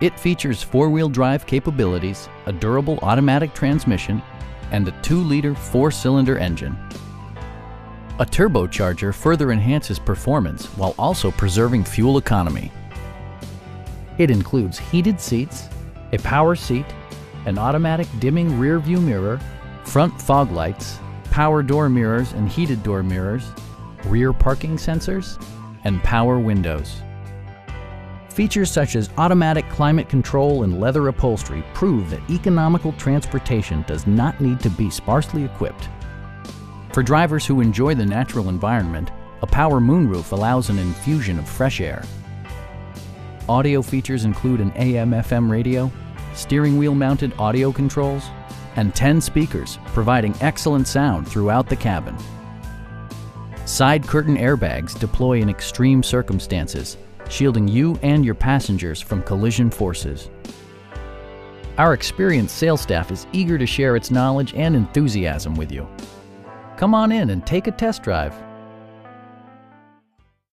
It features four-wheel drive capabilities, a durable automatic transmission, and a 2-liter 4-cylinder engine. A turbocharger further enhances performance while also preserving fuel economy. It includes heated seats, a power seat, an automatic dimming rear-view mirror, front fog lights, power door mirrors and heated door mirrors, rear parking sensors, and power windows. Features such as automatic climate control and leather upholstery prove that economical transportation does not need to be sparsely equipped. For drivers who enjoy the natural environment, a power moonroof allows an infusion of fresh air. Audio features include an AM/FM radio, steering wheel mounted audio controls, and 10 speakers, providing excellent sound throughout the cabin. Side curtain airbags deploy in extreme circumstances, shielding you and your passengers from collision forces. Our experienced sales staff is eager to share its knowledge and enthusiasm with you. Come on in and take a test drive.